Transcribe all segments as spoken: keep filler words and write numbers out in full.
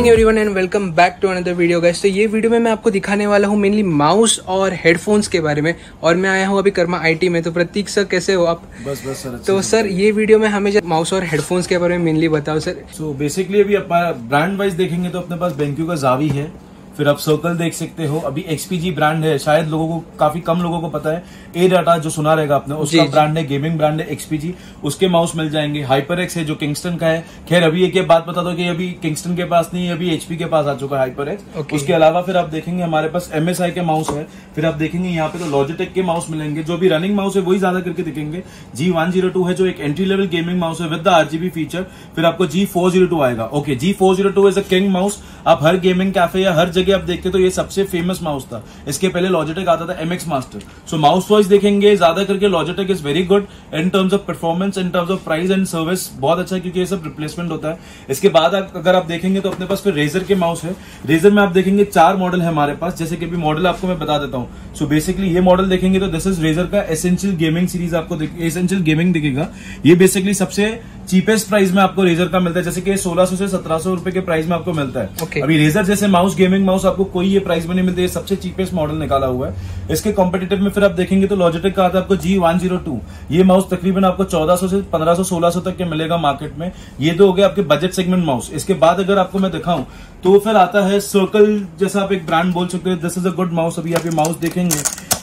Morning everyone and welcome back to another video guys. तो ये video में मैं आपको दिखाने वाला हूँ मेनली माउस और हेडफोन्स के बारे में, और मैं आया हूँ अभी कर्मा आईटी में। तो प्रतीक सर कैसे हो आप? बस बस सर। तो सर ये वीडियो में हमें माउस और हेडफोन्स के बारे में मेनली बताओ सर। सो बेसिकली अभी ब्रांड वाइज देखेंगे तो अपने पास BenQ का जावी है, फिर आप सर्कल देख सकते हो, अभी एक्सपीजी ब्रांड है, शायद लोगों को काफी कम लोगों को पता है। ए डाटा जो सुना रहेगा आपने, उसका ब्रांड है, गेमिंग ब्रांड है एक्सपीजी, उसके माउस मिल जाएंगे। हाइपर एक्स है जो किंगस्टन का है। खैर अभी एक बात बता दो कि अभी किंगस्टन के पास नहीं है, अभी एचपी के पास आ चुका है हाइपर एक्स। okay. उसके अलावा फिर आप देखेंगे हमारे पास एमएसआई के माउस है, फिर आप देखेंगे यहाँ पे तो लॉजिटेक के माउस मिलेंगे, जो भी रनिंग माउस है वही ज्यादा करके दिखेंगे। जी वन जीरो टू है जो एक एंट्री लेवल गेमिंग माउस है विद द आरजीबी फीचर। फिर आपको जी फोर जीरो टू आएगा। Okay, G four zero two is a king mouse. आप हर गेमिंग कैफे या हर जगह आप देखते तो ये सबसे फेमस माउस था। इसके पहले लॉजिटेक आता था MX Master. So mouse wise देखेंगे ज्यादा करके Logitech is very good in terms of performance, in terms of price and service, बहुत अच्छा है क्योंकि ये सब रिप्लेसमेंट होता है। इसके बाद आप, अगर आप देखेंगे तो अपने पास फिर रेजर के माउस है। रेजर में आप देखेंगे चार मॉडल है हमारे पास, जैसे कि भी मॉडल आपको मैं बता देता हूँ। सो बेसिकली ये मॉडल देखेंगे तो दिस इज रेजर का एसेंशियल गेमिंग सीरीज, आपको एसेंशियल गेमिंग दिखेगा। ये बेसिकली सबसे चीपेस्ट प्राइस में आपको रेजर का मिलता है, जैसे कि सोलह सौ से सत्रह सौ रुपए के प्राइस में आपको मिलता है। okay. अभी रेजर जैसे माउस, गेमिंग माउस आपको कोई ये प्राइस में नहीं मिलता, ये सबसे चीपेस्ट मॉडल निकाला हुआ है। इसके कॉम्पिटिटिव में फिर आप देखेंगे तो लॉजिटेक का आता है आपको जी वन जीरो टू। ये माउस तकरीबन आपको चौदह सौ से पंद्रह सौ सोलह सौ तक के मिलेगा मार्केट में। ये तो हो गया आपके बजट सेगमेंट माउस। इसके बाद अगर आपको मैं दिखाऊं तो फिर आता है सर्कल, जैसा आप एक ब्रांड बोल सकते हो, this is a good mouse. अभी आप ये माउस देखेंगे,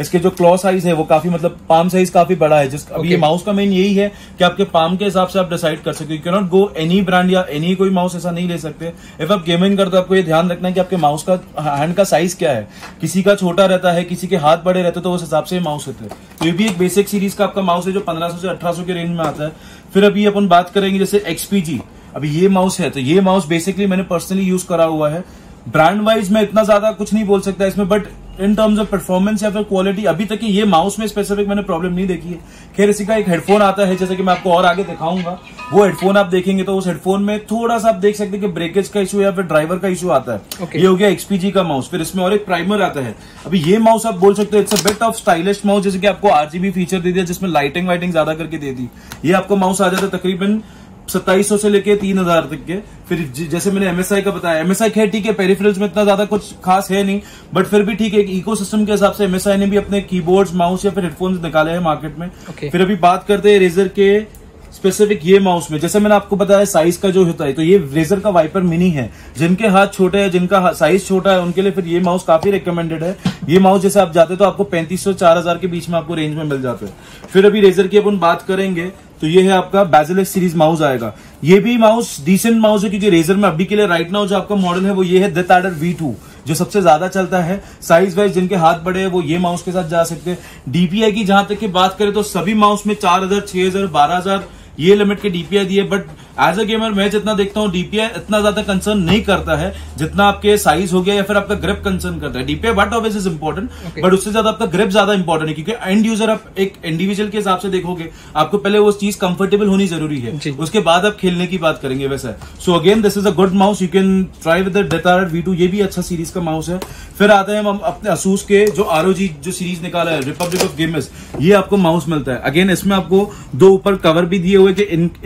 इसके जो क्लॉ साइज है वो काफी, मतलब पाम साइज काफी बड़ा है। जिस अभी okay. ये माउस का मेन यही है कि आपके पाम के हिसाब से आप डिसाइड कर सकते हो। You can not go any brand या एनी कोई माउस ऐसा नहीं ले सकते। इफ आप गेमिंग करते हो आपको ये ध्यान रखना है कि आपके माउस का हैंड का साइज क्या है। किसी का छोटा रहता है, किसी के हाथ बड़े रहते हैं, तो उस हिसाब से माउस होते हैं। तो ये भी एक बेसिक सीरीज का आपका माउस है जो पंद्रह सौ से अठारह सौ के रेंज में आता है। फिर अभी अपन बात करेंगे जैसे एक्सपीजी, अभी ये माउस है तो ये माउस बेसिकली मैंने पर्सनली यूज करा हुआ है। ब्रांड वाइज मैं इतना ज्यादा कुछ नहीं बोल सकता इसमें, but in terms of performance या फिर क्वालिटी अभी तक ये माउस में स्पेसिफिक मैंने प्रॉब्लम नहीं देखी है। खैर इसी का एक हेडफोन आता है, जैसे कि मैं आपको और आगे दिखाऊंगा। वो हेडफोन आप देखेंगे तो उस हेडफोन में थोड़ा सा आप देख सकते हैं कि ब्रेकेज का इशू या फिर ड्राइवर का इशू आता है। okay. ये हो गया एक्सपीजी का माउस। फिर इसमें और एक प्राइमर आता है। अभी ये माउस आप बोल सकते हो it's a bit of stylish mouse, जैसे कि आपको आरजीबी फीचर दे दिया, जिसमें लाइटिंग वाइटिंग ज्यादा करके दे दी। ये आपको माउस आ जाता है तकरीबन सत्ताईस सौ से लेके तीन हजार तक के। फिर जैसे मैंने एमएसआई का बताया, एमएसआई खैर ठीक है, पेरिफेरल्स में इतना ज्यादा कुछ खास है नहीं, बट फिर भी ठीक है, इकोसिस्टम के हिसाब से एमएसआई ने भी अपने कीबोर्ड्स, माउस या फिर हेडफोन्स निकाले हैं मार्केट में। okay. फिर अभी बात करते हैं रेजर के स्पेसिफिक ये माउस में। जैसे मैंने आपको बताया साइज का जो होता है, तो ये रेजर का वाइपर मिनी है। जिनके हाथ छोटे हैं, जिनका साइज छोटा है, उनके लिए फिर ये माउस काफी रिकमेंडेड है। ये माउस जैसे आप जाते तो आपको पैंतीस सौ चार हजार के बीच में आपको रेंज में मिल जाते हैं। फिर अभी रेजर की अपन बात करेंगे तो ये है आपका बेसिलिस्क सीरीज माउस आएगा। ये भी माउस डिसेंट माउस है क्योंकि रेजर में अभी के लिए राइट नाउ जो आपका मॉडल है वो ये है दैट आर्डर वी टू, जो सबसे ज्यादा चलता है। साइज वाइज जिनके हाथ बड़े हैं वो ये माउस के साथ जा सकते हैं। डीपीआई की जहां तक की बात करें तो सभी माउस में चार हजार छह हजार बारह हजार ये लिमिट के डीपीआई दिए, बट एज अ गेमर मैं जितना देखता हूँ डीपीआई इतना ज्यादा कंसर्न नहीं करता है जितना आपके साइज हो गया या फिर आपका ग्रिप कंसर्न करता है। DPI what obvious is important, but उससे ज्यादा आपका ग्रिप ज्यादा इंपॉर्टेंट है, क्योंकि एंड यूजर आप एक इंडिविजुअल के हिसाब से देखोगे, आपको पहले वो चीज कंफर्टेबल होनी जरूरी है, उसके बाद आप खेलने की बात करेंगे वैसा। So again this is a good mouse, you can try with the that order V two, ये भी अच्छा सीरीज का माउस है। फिर आते हैं हम अपने असूस के जो आरओजी जो सीरीज निकाला है, रिपब्लिक ऑफ गेमर्स, ये आपको माउस मिलता है। अगेन इसमें आपको दो ऊपर कवर भी दिए हुए कि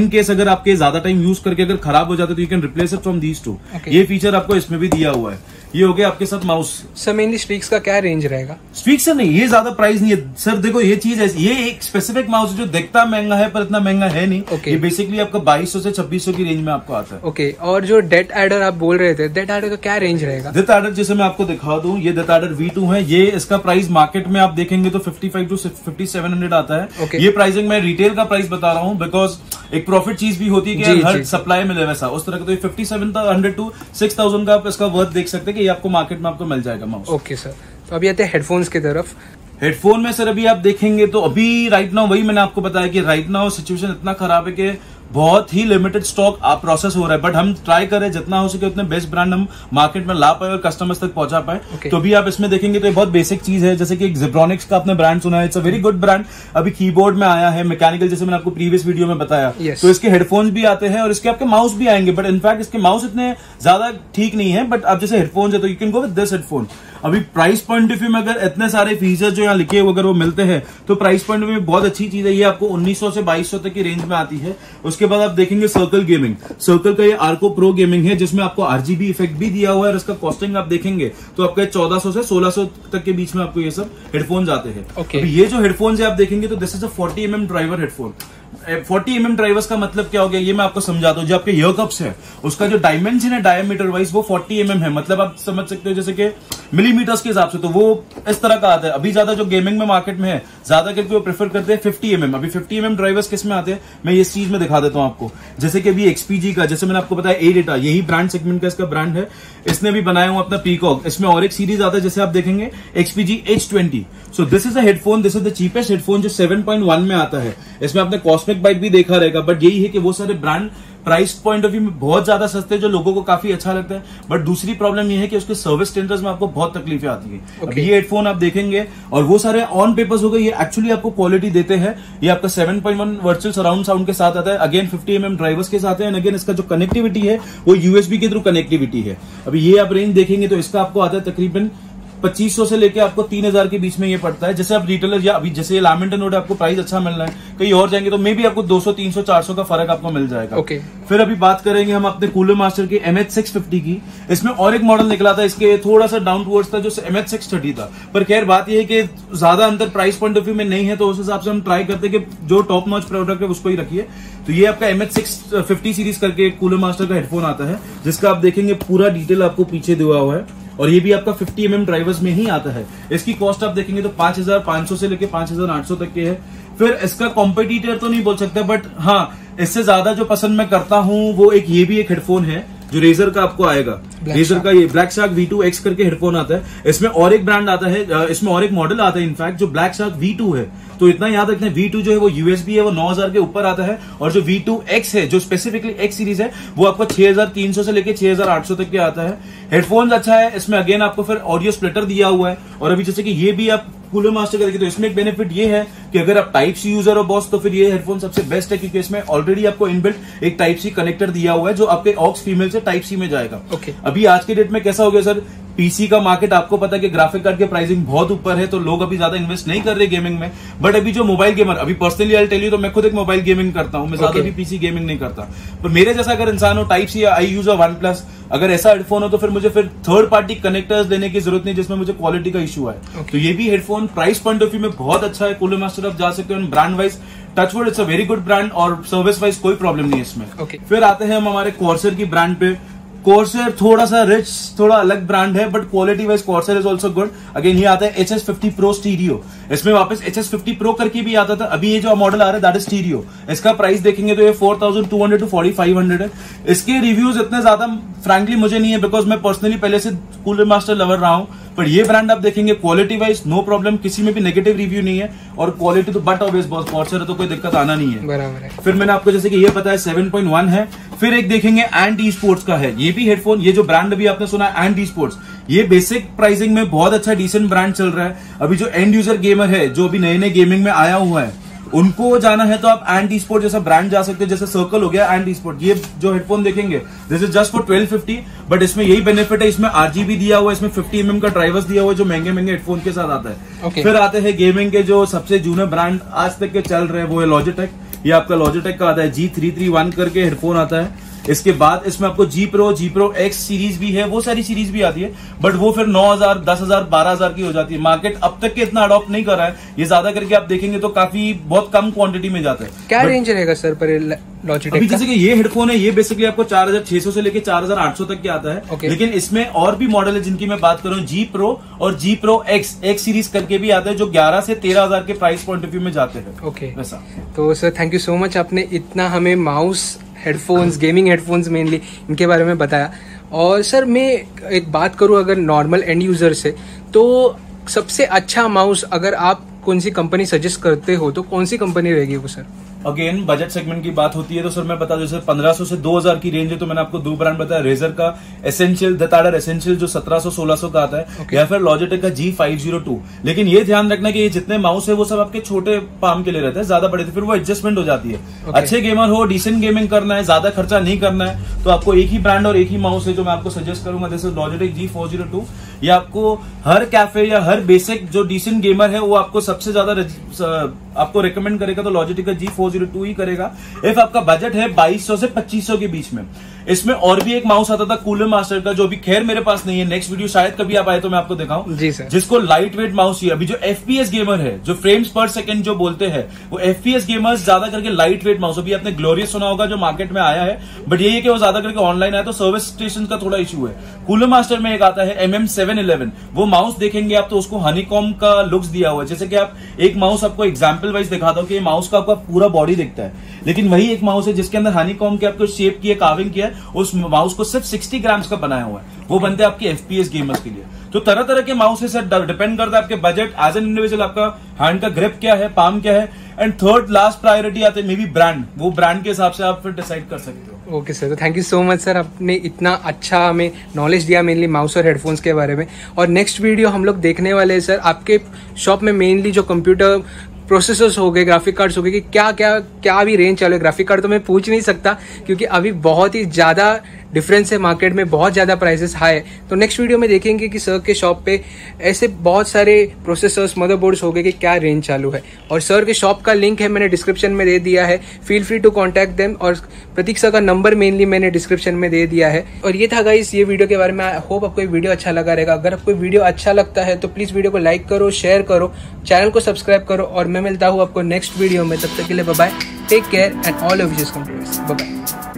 इन केस अगर आपके टाइम यूज करके अगर खराब हो जाता है तो you can replace it from these two. ये फीचर आपको इसमें भी दिया हुआ है। ये हो गया आपके साथ माउस। सर मेनली स्ट्रीक्स का क्या रेंज रहेगा? स्ट्रीक्स नहीं, ये ज्यादा प्राइस नहीं है सर। देखो ये चीज है, ये एक स्पेसिफिक माउस जो दिखता महंगा है पर इतना महंगा है नहीं। okay. ये बेसिकली आपका बाईस सौ से छब्बीस सौ की रेंज में आपको आता है। Okay okay. और जो डेट एडर आप बोल रहे थे, डेट एडर का क्या रेंज रहेगा? डेट एडर जैसे मैं आपको दिखा दूं, ये डेट एडर वी टू है। ये इसका प्राइस मार्केट में आप देखेंगे तो fifty five two fifty seven hundred आता है। okay. ये प्राइसिंग में रिटेल का प्राइस बता रहा हूँ, बिकॉज एक प्रॉफिट चीज भी होती है कि हर सप्लाई मिले वैसा उस तरह का। तो fifty seven hundred two six thousand का आप इसका वर्थ देख सकते हैं, ये आपको मार्केट में आपको मिल जाएगा माउस। ओके सर, तो अभी आते हैं हेडफोन्स की तरफ। हेडफोन में सर अभी आप देखेंगे तो अभी राइट नाउ वही मैंने आपको बताया कि राइट नाउ सिचुएशन इतना खराब है कि बहुत ही लिमिटेड स्टॉक आप प्रोसेस हो रहा है, बट हम ट्राई करें जितना हो सके उतने बेस्ट ब्रांड हम मार्केट में ला पाए और कस्टमर्स तक पहुंचा पाए। okay. तो भी आप इसमें देखेंगे तो ये बहुत बेसिक चीज है, जैसे कि जिब्रोनिक्स का आपने ब्रांड सुना है, it's a very good brand. अभी कीबोर्ड में आया है मैकेनिकल, जैसे मैंने आपको प्रीवियस वीडियो में बताया। yes. तो इसके हेडफोन्स भी आते हैं और इसके आपके माउस भी आएंगे, बट इनफैक्ट इसके माउस इतने ज्यादा ठीक नहीं है, बट आप जैसे हेडफोन्स है तो you can go with this headphone. अभी प्राइस पॉइंट ऑफ व्यू में अगर इतने सारे फीचर जो यहाँ लिखे हुए अगर वो मिलते हैं तो प्राइस पॉइंट ऑफ व्यू बहुत अच्छी चीज है। ये आपको उन्नीस सौ से बाईस सौ तक की रेंज में आती है। उसके उसके बाद आप देखेंगे सर्कल गेमिंग। सर्कल का ये आर्को प्रो गेमिंग है जिसमें आपको आरजीबी इफेक्ट भी दिया हुआ है और इसका कॉस्टिंग आप देखेंगे तो आपका चौदह सौ से सोलह सौ तक के बीच में आपको ये सब हेडफोन्स आते हैं। okay. ये जो हेडफोन्स है आप देखेंगे तो this is a forty M M driver headphone. Forty M M drivers का मतलब क्या हो गया ये मैं आपको समझाता हूँ। जो आपके ईयर कप्स है उसका जो डायमेंशन है डायमीटर वाइज वो फोर्टी एम एम है, मतलब आप समझ सकते हो जैसे कि मिलीमीटर्स के हिसाब से, तो वो इस तरह का आता है। अभी ज्यादा जो गेमिंग में मार्केट में है ज्यादा करके वो प्रेफर करते हैं फिफ्टी एम एम। अभी फिफ्टी एम एम ड्राइवर्स किस में आते हैं मैं ये चीज में दिखा देता हूँ आपको। जैसे कि अभी एक्सपीजी का, जैसे मैंने आपको बताया ए डेटा, यही ब्रांड सेगमेंट का इसका ब्रांड है, इसने भी बनाया हुआ अपना पीकॉक। इसमें और एक सीरीज आता है जैसे आप देखेंगे XPG H twenty. So this is a headphone, this is the cheapest headphone जो सेवन पॉइंट वन में आता है। इसमें आपने कॉस्मिक बाइट भी देखा रहेगा, बट यही है कि वो सारे brand price point of view में बहुत ज्यादा सस्ते जो लोगों को काफी अच्छा लगता है। बट दूसरी प्रॉब्लम ये है कि उसके सर्विस टेंडर्स में आपको बहुत तकलीफें आती है। okay. अभी ये हेडफोन आप देखेंगे और वो सारे ऑन पेपर्स हो गए, ये एक्चुअली आपको क्वालिटी देते हैं। ये आपका seven point one virtual surround sound के साथ आता है, again fifty M M drivers के साथ है एंड अगेन इसका जो कनेक्टिविटी है वो यूएसबी के थ्रू कनेक्टिविटी है। अभी ये आप रेंज देखेंगे तो इसका आपको आता है तकरीबन पच्चीस सौ से लेके आपको तीन हज़ार के बीच में ये पड़ता है। जैसे आप रिटेलर या अभी जैसे लैमेंटन नोट आपको प्राइस अच्छा मिल रहा है, कहीं और जाएंगे तो मे भी आपको दो सौ, तीन सौ, चार सौ का फर्क आपको मिल जाएगा। okay. फिर अभी बात करेंगे हम अपने कूलर मास्टर के एम एच सिक्स फिफ्टी की। इसमें और एक मॉडल निकला था, इसके थोड़ा सा डाउन टूवर्ड्स था जो एम एच सिक्स थर्टी था, पर खैर बात यह है कि ज्यादा अंतर प्राइस पॉइंट ऑफ व्यू में नहीं है तो उस हिसाब से हम ट्राई करते हैं कि जो टॉप नॉच प्रोडक्ट है उसको ही रखिए। तो ये आपका M H six fifty series करके कूलर मास्टर का हेडफोन आता है जिसका आप देखेंगे पूरा डिटेल आपको पीछे दिया हुआ है और ये भी आपका फिफ्टी एम एम ड्राइवर्स में ही आता है। इसकी कॉस्ट आप देखेंगे तो पाँच हज़ार पाँच सौ से लेके पाँच हज़ार आठ सौ तक के है। फिर इसका कॉम्पिटिटर तो नहीं बोल सकता, बट हाँ इससे ज्यादा जो पसंद मैं करता हूँ वो एक ये भी एक हेडफोन है जो रेजर का आपको आएगा, रेजर का ये black shark V two X करके हेडफोन आता है। इसमें और एक ब्रांड आता है, इसमें और एक मॉडल आता है इनफैक्ट जो ब्लैक शार्क वी टू है। तो इतना याद रखना है वी टू जो है वो यूएसबी है, वो नौ हज़ार के ऊपर आता है और जो वी टू एक्स है जो स्पेसिफिकली एक्स सीरीज है वो आपको छह हज़ार तीन सौ से लेकर छह हज़ार आठ सौ तक के आता है। हेडफोन अच्छा है, इसमें अगेन आपको फिर ऑडियो स्प्लिटर दिया हुआ है। और अभी जैसे कि ये भी आप कूलर मास्टर का देखिए तो इसमें एक बेनिफिट ये है कि अगर आप टाइप सी यूजर हो बॉस तो फिर ये हेडफोन सबसे बेस्ट है क्योंकि इसमें ऑलरेडी आपको इनबिल्ट एक टाइप सी कनेक्टर दिया हुआ है जो आपके ऑक्स फीमेल से टाइप सी में जाएगा। okay. अभी आज के डेट में कैसा हो गया सर, पीसी का मार्केट आपको पता है कि ग्राफिक कार्ड के प्राइसिंग बहुत ऊपर है तो लोग अभी ज्यादा इन्वेस्ट नहीं कर रहे गेमिंग में। बट अभी जो मोबाइल गेमर, अभी पर्सनली आई टेल यू तो मैं खुद एक मोबाइल गेमिंग करता हूं, मैं ज्यादा okay. भी पीसी गेमिंग नहीं करता, पर मेरे जैसा अगर इंसान हो type C I use OnePlus अगर ऐसा हेडफोन हो तो फिर मुझे फिर थर्ड पार्टी कनेक्टर्स लेने की जरूरत नहीं जिसमें मुझे क्वालिटी का इशू है। okay. तो ये भी headphone price point of view में बहुत अच्छा है, कूलर मास्टर आप जा सकते हो। Brand wise Touchwood it's a very good brand और सर्विस वाइज कोई प्रॉब्लम नहीं है इसमें। okay. फिर आते हैं हम हमारे कॉर्सर की ब्रांड पे। कॉर्सर थोड़ा सा रिच, थोड़ा अलग ब्रांड है but quality wise Corsair is also good. Again ये आता है H S fifty pro stereo, इसमें वापस एच एस फिफ्टी प्रो करके भी आता था। अभी ये जो मॉडल आ रहा है दैट इज स्टीरियो, इसका प्राइस देखेंगे तो ये four thousand two hundred to forty five hundred है। इसके रिव्यूज इतने ज्यादा फ्रेंकली मुझे नहीं है बिकॉज मैं पर्सनली पहले से कूलर मास्टर लवर रहा हूँ, पर ये ब्रांड आप देखेंगे क्वालिटी वाइज नो प्रॉब्लम, किसी में भी नेगेटिव रिव्यू नहीं है और क्वालिटी तो बट ऑब्वियस बहुत कॉर्सर है तो कोई दिक्कत आना नहीं है, बराबर है। फिर मैंने आपको जैसे कि ये पता है सेवन पॉइंट वन है। फिर एक देखेंगे एंड ई स्पोर्ट्स का है, ये भी हेडफोन, ये जो ब्रांड अभी आपने सुना एंड ई स्पोर्ट्स, ये बेसिक प्राइसिंग में बहुत अच्छा डिसेंट ब्रांड चल रहा है। अभी जो एंड यूजर गेमर है जो अभी नए नए गेमिंग में आया हुआ है उनको जाना है तो आप एंड ई स्पोर्ट जैसा ब्रांड जा सकते हो, जैसे सर्कल हो गया एंड ई स्पोर्ट। ये जो हेडफोन देखेंगे this is just for twelve fifty, but इसमें यही बेनिफिट है, इसमें आरजीबी दिया हुआ है, इसमें फिफ्टी एम एम का ड्राइवर्स दिया हुआ है जो महंगे महंगे हेडफोन के साथ आता है। okay. फिर आते हैं गेमिंग के जो सबसे जूने ब्रांड आज तक के चल रहे हैं वो है लॉजिटेक। ये आपका लॉजिटेक का आता है जी थ्री थ्री वन करके हेडफोन आता है। इसके बाद इसमें आपको G Pro, G Pro X series भी है, वो सारी सीरीज भी आती है बट वो फिर नौ हज़ार, दस हज़ार, बारह हज़ार की हो जाती है। मार्केट अब तक के इतना अडॉप्ट नहीं कर रहा है, ये ज्यादा करके आप देखेंगे तो काफी बहुत कम क्वांटिटी में जाता है। क्या रेंज रहेगा सर पर लॉजिटेक? अभी जैसे कि ये हेडफोन है ये बेसिकली आपको चार हज़ार छह सौ से लेके चार हज़ार आठ सौ तक के आता है। okay. लेकिन इसमें और भी मॉडल है जिनकी मैं बात कर रहा हूँ, जी प्रो और G Pro X X series करके भी आता है जो ग्यारह से तेरह हज़ार के प्राइस पॉइंट ऑफ व्यू में जाते हैं। ओके ऐसा। तो sir thank you so much, आपने इतना हमें mouse headphones, gaming headphones mainly इनके बारे में बताया। और सर मैं एक बात करूं अगर नॉर्मल एंड यूज़र से, तो सबसे अच्छा माउस अगर आप कौन सी कंपनी सजेस्ट करते हो तो कौन सी कंपनी रहेगी वो सर? अगेन बजट सेगमेंट की बात होती है तो सर मैं बता दूं सर पंद्रह सौ से दो हज़ार की रेंज है तो मैंने आपको दो ब्रांड बताया, रेजर का एसेंशियल दताडर एसेंशियल जो सत्रह सौ सोलह सौ का आता है। okay. या फिर लॉजिटेक का जी फाइव ज़ीरो टू। लेकिन ये ध्यान रखना कि ये जितने माउस है वो सब आपके छोटे पाम के लिए रहते हैं, ज्यादा बड़े थे फिर वो एडजस्टमेंट हो जाती है। okay. अच्छे गेमर हो, डिसेंट गेमिंग करना है, ज्यादा खर्चा नहीं करना है तो आपको एक ही ब्रांड और एक ही माउस है जो मैं आपको सजेस्ट करूंगा, जैसे Logitech G four zero two. ये आपको हर कैफे या हर बेसिक जो डिसेंट गेमर है वो आपको सबसे ज्यादा आपको रेकमेंड करेगा तो लॉजिटेक का जी फोर जीरो टू ही करेगा। इफ आपका बजट है बाईस सौ से पच्चीस सौ के बीच में। इसमें और भी एक माउस आता था कूलर मास्टर का, जो भी खैर मेरे पास नहीं है, नेक्स्ट वीडियो शायद कभी आप आए तो मैं आपको दिखाऊं, जिसको लाइट वेट माउस चाहिए। अभी जो एफपीएस गेमर है, जो फ्रेम्स पर सेकंड जो बोलते हैं, वो एफपीएस गेमर्स ज्यादा करके लाइट वेट माउस। अभी आपने ग्लोरियस सुना होगा जो मार्केट में आया है, बट यही है कि वो ज्यादा करके ऑनलाइन आया तो सर्विस स्टेशन का थोड़ा इश्यू है। कूलर मास्टर में एक आता है एम एम सेवन इलेवन, वो माउस देखेंगे आप तो उसको हनीकॉम का लुक्स दिया हुआ है। जैसे कि आप एक माउस आपको एग्जाम्पल वाइज दिखाता हूं कि माउस का आपका पूरा बॉडी दिखता है, लेकिन वही एक माउस है जिसके अंदर हनीकॉम के आपको शेप की कार्विंग किया, उस माउस को सिर्फ साठ ग्राम्स का बनाया हुआ है, वो बनते हैं आपके एफपीएस गेमर्स के लिए। तो तरह तरह के माउस है सर, डिपेंड करता है आपके बजट, एज एन इंडिविजुअल आपका हैंड का ग्रिप क्या है, पाम क्या है, एंड थर्ड लास्ट प्रायोरिटी आते हैं मे बी ब्रांड, वो ब्रांड के हिसाब से आप फिर डिसाइड कर सकते हो। ओके सर, तो thank you so much sir, आपने इतना अच्छा हमें नॉलेज दिया मेनली माउस और हेडफोन्स के बारे में। और नेक्स्ट वीडियो हम लोग देखने वाले हैं सर आपके शॉप में मेनली जो कंप्यूटर प्रोसेसर्स हो गए, ग्राफिक कार्ड्स हो गए, कि क्या क्या क्या भी रेंज चालू है। ग्राफिक कार्ड तो मैं पूछ नहीं सकता क्योंकि अभी बहुत ही ज़्यादा डिफरेंस है मार्केट में, बहुत ज़्यादा प्राइसेस हाई है। तो नेक्स्ट वीडियो में देखेंगे कि सर के शॉप पे ऐसे बहुत सारे प्रोसेसर्स, मदरबोर्ड्स हो गए कि क्या रेंज चालू है। और सर के शॉप का लिंक है मैंने डिस्क्रिप्शन में दे दिया है, feel free to contact them. और प्रतीक सर का नंबर मेनली मैंने डिस्क्रिप्शन में दे दिया है। और ये था गाइस ये वीडियो के बारे में, आई होप आपको वीडियो अच्छा लगा रहेगा। अगर आपको वीडियो अच्छा लगता है तो प्लीज़ वीडियो को लाइक करो, शेयर करो, चैनल को सब्सक्राइब करो। और मैं मिलता हूँ आपको नेक्स्ट वीडियो में, तब तक के लिए bye bye, take care and all your wishes come to you, bye bye.